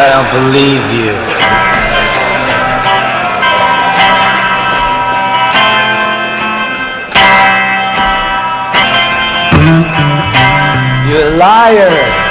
I don't believe you. You're a liar.